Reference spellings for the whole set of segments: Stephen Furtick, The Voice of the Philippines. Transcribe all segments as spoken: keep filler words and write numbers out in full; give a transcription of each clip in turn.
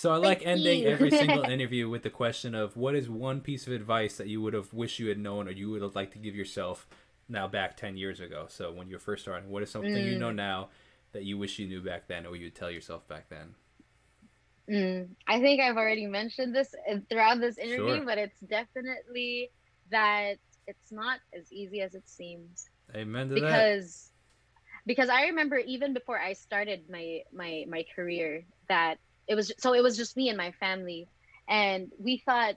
So I like Thank ending you. every single interview with the question of, what is one piece of advice that you would have wished you had known, or you would have liked to give yourself now back ten years ago? So when you're first starting, what is something mm. you know now that you wish you knew back then, or you'd tell yourself back then? Mm. I think I've already mentioned this throughout this interview, sure. but it's definitely that it's not as easy as it seems. Amen to because, that. Because because I remember even before I started my, my, my career that it was, so it was just me and my family. And we thought,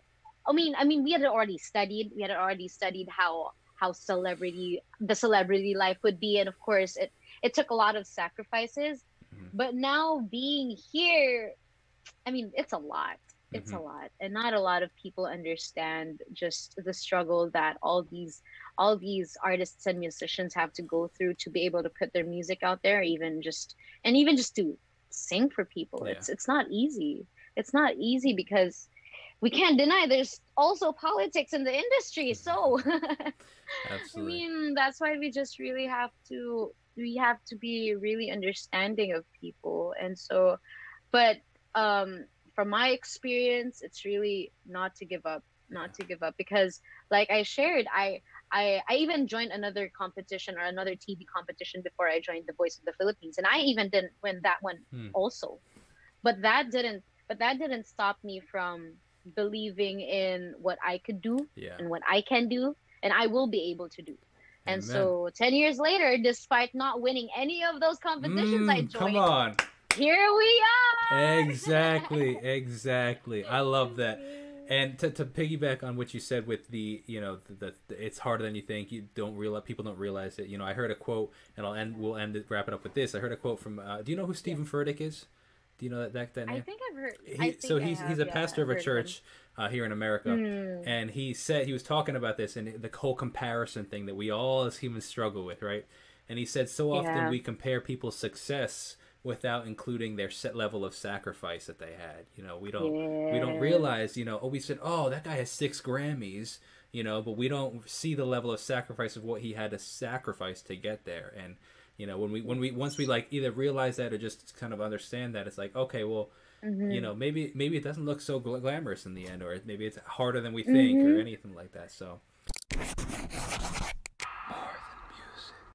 I mean, I mean, we had already studied, we had already studied how, how celebrity, the celebrity life would be. And of course it, it took a lot of sacrifices, mm-hmm. but now being here, I mean, it's a lot, it's mm-hmm. a lot. And not a lot of people understand just the struggle that all these, all these artists and musicians have to go through to be able to put their music out there, even just, and even just to sing for people. Yeah. It's, it's not easy. It's not easy because we can't deny there's also politics in the industry. So I mean, that's why we just really have to, we have to be really understanding of people. And so, but um, from my experience, it's really not to give up, not yeah. to give up, because like I shared, I, I, I even joined another competition or another T V competition before I joined The Voice of the Philippines. And I even didn't win that one hmm. also, but that didn't, but that didn't stop me from believing in what I could do yeah. and what I can do and I will be able to do. Amen. And so ten years later, despite not winning any of those competitions mm, I joined, come on. here we are. Exactly. Exactly. I love that. And to, to piggyback on what you said with the, you know, the, the it's harder than you think. You don't realize, people don't realize it. You know, I heard a quote, and I'll end. We'll end it. Wrap it up with this. I heard a quote from. Uh, do you know who Stephen yeah. Furtick is? Do you know that that, that name? I think I've heard. He, I think so he's I have, he's a yeah, pastor I've of a church uh, here in America, mm. and he said he was talking about this and the whole comparison thing that we all as humans struggle with, right? And he said so often yeah. we compare people's success without including their set level of sacrifice that they had. You know, we don't yeah. we don't realize, you know, oh, we said, oh, that guy has six Grammys, you know, but we don't see the level of sacrifice of what he had to sacrifice to get there. And, you know, when we when we once we like either realize that or just kind of understand that, it's like, okay, well, mm-hmm. you know, maybe maybe it doesn't look so glamorous in the end, or maybe it's harder than we think mm-hmm. or anything like that. So